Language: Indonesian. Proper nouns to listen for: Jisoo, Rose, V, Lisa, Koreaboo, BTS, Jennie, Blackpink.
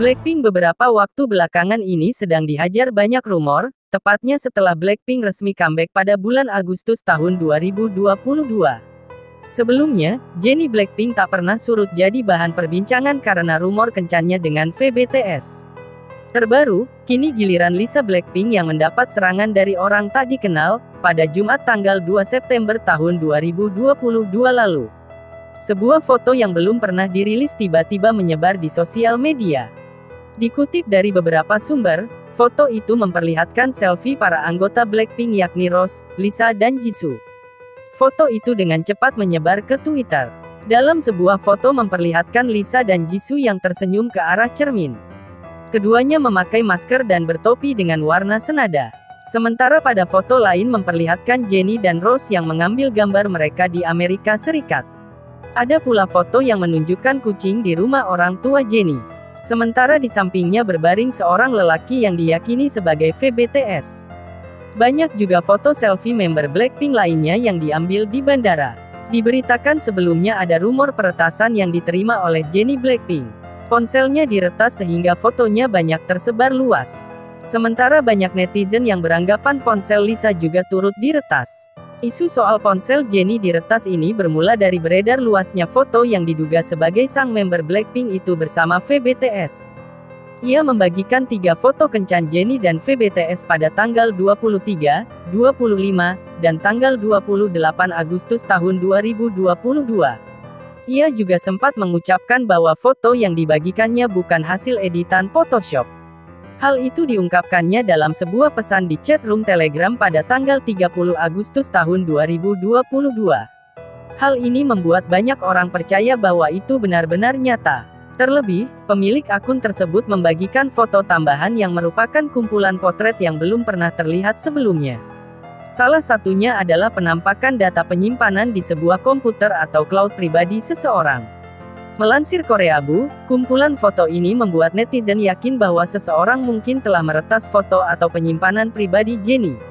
Blackpink beberapa waktu belakangan ini sedang dihajar banyak rumor, tepatnya setelah Blackpink resmi comeback pada bulan Agustus tahun 2022. Sebelumnya, Jennie Blackpink tak pernah surut jadi bahan perbincangan karena rumor kencannya dengan V BTS. Terbaru, kini giliran Lisa Blackpink yang mendapat serangan dari orang tak dikenal, pada Jumat tanggal 2 September tahun 2022 lalu. Sebuah foto yang belum pernah dirilis tiba-tiba menyebar di sosial media. Dikutip dari beberapa sumber, foto itu memperlihatkan selfie para anggota Blackpink yakni Rose, Lisa dan Jisoo. Foto itu dengan cepat menyebar ke Twitter. Dalam sebuah foto memperlihatkan Lisa dan Jisoo yang tersenyum ke arah cermin. Keduanya memakai masker dan bertopi dengan warna senada. Sementara pada foto lain memperlihatkan Jennie dan Rose yang mengambil gambar mereka di Amerika Serikat. Ada pula foto yang menunjukkan kucing di rumah orang tua Jennie. Sementara di sampingnya berbaring seorang lelaki yang diyakini sebagai V BTS. Banyak juga foto selfie member Blackpink lainnya yang diambil di bandara. Diberitakan sebelumnya ada rumor peretasan yang diterima oleh Jennie Blackpink. Ponselnya diretas sehingga fotonya banyak tersebar luas. Sementara banyak netizen yang beranggapan ponsel Lisa juga turut diretas. Isu soal ponsel Jennie diretas ini bermula dari beredar luasnya foto yang diduga sebagai sang member Blackpink itu bersama V BTS. Ia membagikan 3 foto kencan Jennie dan V BTS pada tanggal 23, 25, dan tanggal 28 Agustus tahun 2022. Ia juga sempat mengucapkan bahwa foto yang dibagikannya bukan hasil editan Photoshop. Hal itu diungkapkannya dalam sebuah pesan di chatroom Telegram pada tanggal 30 Agustus tahun 2022. Hal ini membuat banyak orang percaya bahwa itu benar-benar nyata. Terlebih, pemilik akun tersebut membagikan foto tambahan yang merupakan kumpulan potret yang belum pernah terlihat sebelumnya. Salah satunya adalah penampakan data penyimpanan di sebuah komputer atau cloud pribadi seseorang. Melansir Koreaboo, kumpulan foto ini membuat netizen yakin bahwa seseorang mungkin telah meretas foto atau penyimpanan pribadi Jennie.